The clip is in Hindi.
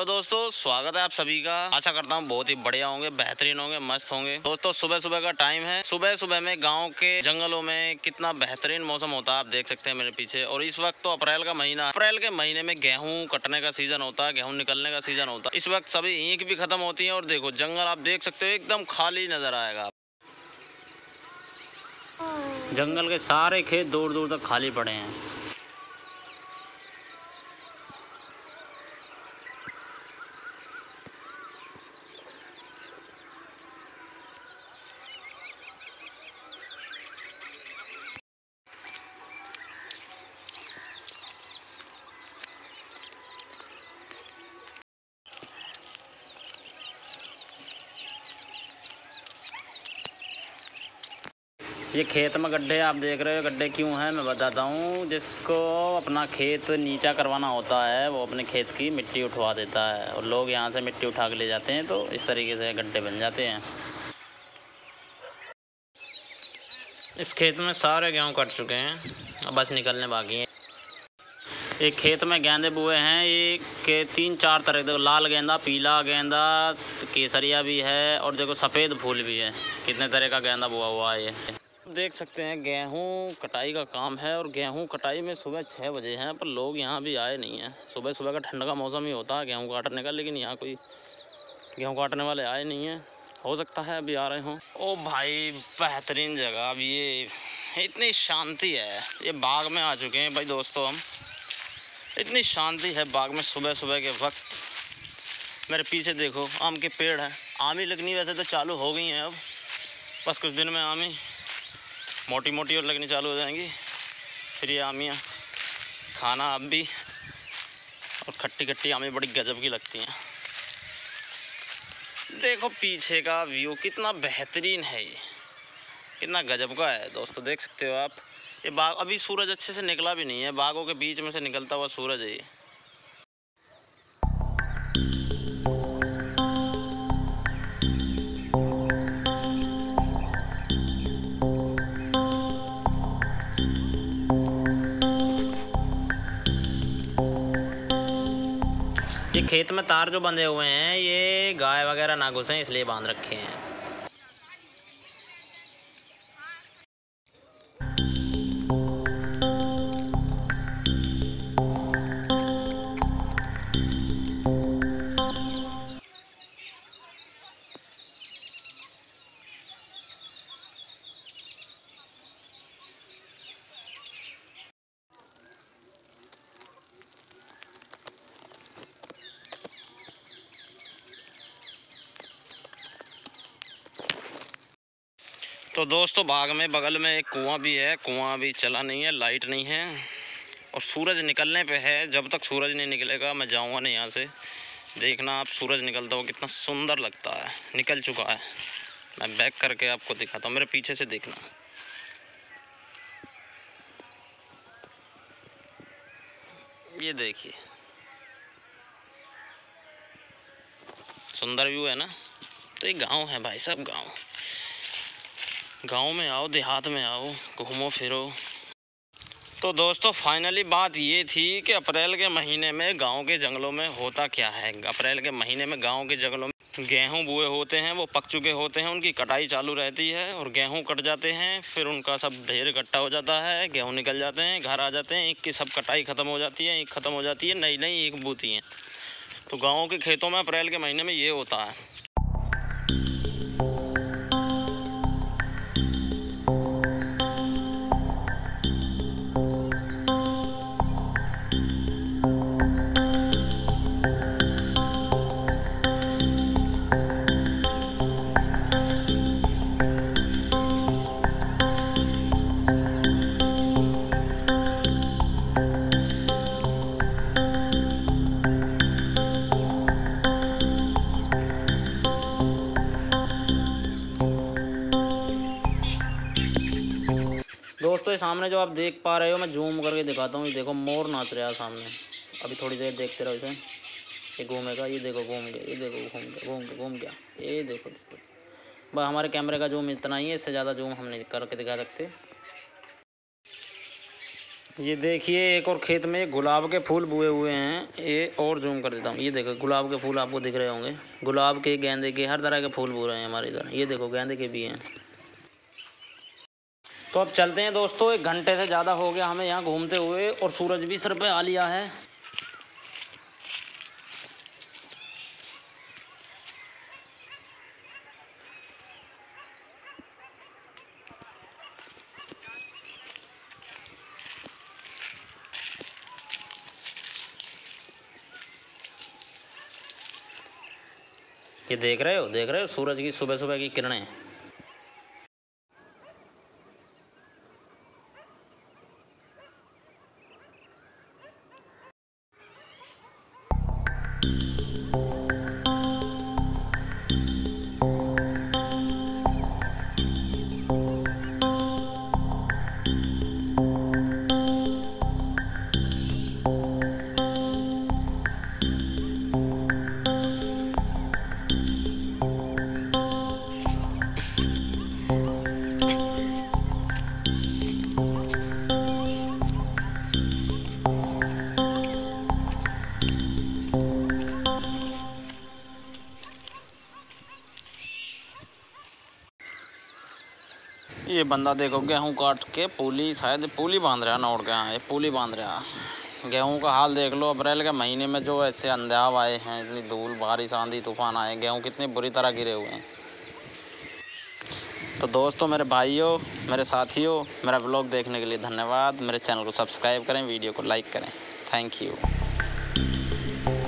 तो दोस्तों स्वागत है आप सभी का। आशा करता हूँ बहुत ही बढ़िया होंगे, बेहतरीन होंगे, मस्त होंगे। दोस्तों सुबह सुबह का टाइम है। सुबह सुबह में गांव के जंगलों में कितना बेहतरीन मौसम होता है आप देख सकते हैं मेरे पीछे। और इस वक्त तो अप्रैल का महीना, अप्रैल के महीने में गेहूं कटने का सीजन होता है, गेहूं निकलने का सीजन होता है। इस वक्त सभी ईंख भी खत्म होती है और देखो जंगल आप देख सकते हो एकदम खाली नजर आएगा। जंगल के सारे खेत दूर दूर तक खाली पड़े हैं। ये खेत में गड्ढे आप देख रहे हो, गड्ढे क्यों हैं मैं बताता हूँ। जिसको अपना खेत नीचा करवाना होता है वो अपने खेत की मिट्टी उठवा देता है और लोग यहाँ से मिट्टी उठा के ले जाते हैं, तो इस तरीके से गड्ढे बन जाते हैं। इस खेत में सारे गेहूँ कट चुके हैं, अब बस निकलने बाकी हैं। एक खेत में गेंदे बुए हैं, ये के 3-4 तरह के, लाल गेंदा, पीला गेंदा, केसरिया भी है और देखो सफ़ेद फूल भी है। कितने तरह का गेंदा बुआ हुआ है। ये देख सकते हैं गेहूं कटाई का काम है और गेहूं कटाई में सुबह 6 बजे हैं, पर लोग यहां भी आए नहीं हैं। सुबह सुबह का ठंड का मौसम ही होता है गेहूं काटने का, लेकिन यहां कोई गेहूं काटने वाले आए नहीं हैं। हो सकता है अभी आ रहे हों। ओ भाई बेहतरीन जगह, अब ये इतनी शांति है। ये बाग में आ चुके हैं भाई दोस्तों हम। इतनी शांति है बाग में सुबह सुबह के वक्त। मेरे पीछे देखो आम के पेड़ हैं। आम ही लगनी वैसे तो चालू हो गई हैं, अब बस कुछ दिन में आम ही मोटी मोटी और लगनी चालू हो जाएंगी। फिर ये आमियाँ खाना आप भी, और खट्टी खट्टी आमी बड़ी गजब की लगती हैं। देखो पीछे का व्यू कितना बेहतरीन है, ये कितना गजब का है दोस्तों, देख सकते हो आप। ये बाग अभी सूरज अच्छे से निकला भी नहीं है, बागों के बीच में से निकलता हुआ सूरज है ये। ये खेत में तार जो बंधे हुए हैं ये गाय वगैरह ना घुसें इसलिए बांध रखे हैं। तो दोस्तों बाग में बगल में एक कुआं भी है, कुआं अभी चला नहीं है, लाइट नहीं है और सूरज निकलने पे है। जब तक सूरज नहीं निकलेगा मैं जाऊंगा नहीं यहाँ से। देखना आप सूरज निकलता हो कितना सुंदर लगता है। निकल चुका है, मैं बैक करके आपको दिखाता हूँ, मेरे पीछे से देखना। ये देखिए सुंदर व्यू है ना। तो ये गाँव है भाई साहब, गाँव। गाँव में आओ, देहात में आओ, घूमो फिरो। तो दोस्तों फाइनली बात ये थी कि अप्रैल के महीने में गांव के जंगलों में होता क्या है। अप्रैल के महीने में गांव के जंगलों में गेहूं बुए होते हैं, वो पक चुके होते हैं, उनकी कटाई चालू रहती है और गेहूं कट जाते हैं। फिर उनका सब ढेर इकट्ठा हो जाता है, गेहूँ निकल जाते हैं, घर आ जाते हैं। ईख की सब कटाई खत्म हो जाती है, ईख खत्म हो जाती है, नई नई ईख बूती हैं। तो गाँव के खेतों में अप्रैल के महीने में ये होता है। सामने जो आप देख पा रहे हो, मैं जूम करके दिखाता हूँ। ये देखो मोर नाच रहा है सामने। अभी थोड़ी देर देखते रहो इसे, ये घूमेगा। ये देखो घूम गया, ये देखो घूम गया, ये देखो देखो। बस हमारे कैमरे का जूम इतना ही है, इससे ज़्यादा जूम हम नहीं करके दिखा सकते। ये देखिए एक और खेत में गुलाब के फूल बुए हुए हैं। ये और जूम कर देता हूँ। ये देखो गुलाब के फूल आपको दिख रहे होंगे। गुलाब के, गेंदे के, हर तरह के फूल बो रहे हैं हमारे इधर। ये देखो गेंदे के भी हैं। तो अब चलते हैं दोस्तों, 1 घंटे से ज़्यादा हो गया हमें यहाँ घूमते हुए और सूरज भी सर पे आ लिया है। ये देख रहे हो सूरज की सुबह सुबह की किरणें। ये बंदा देखो गेहूँ काट के पूली, शायद पूली बांध रहा है नोट के। हाँ, ये पूली बांध रहा है। गेहूँ का हाल देख लो, अप्रैल के महीने में जो ऐसे अंधेर आए हैं, इतनी धूल, बारिश, आंधी, तूफान आए, गेहूँ कितनी बुरी तरह गिरे हुए हैं। तो दोस्तों, मेरे भाइयों, मेरे साथियों, मेरा ब्लॉग देखने के लिए धन्यवाद। मेरे चैनल को सब्सक्राइब करें, वीडियो को लाइक करें। Thank you.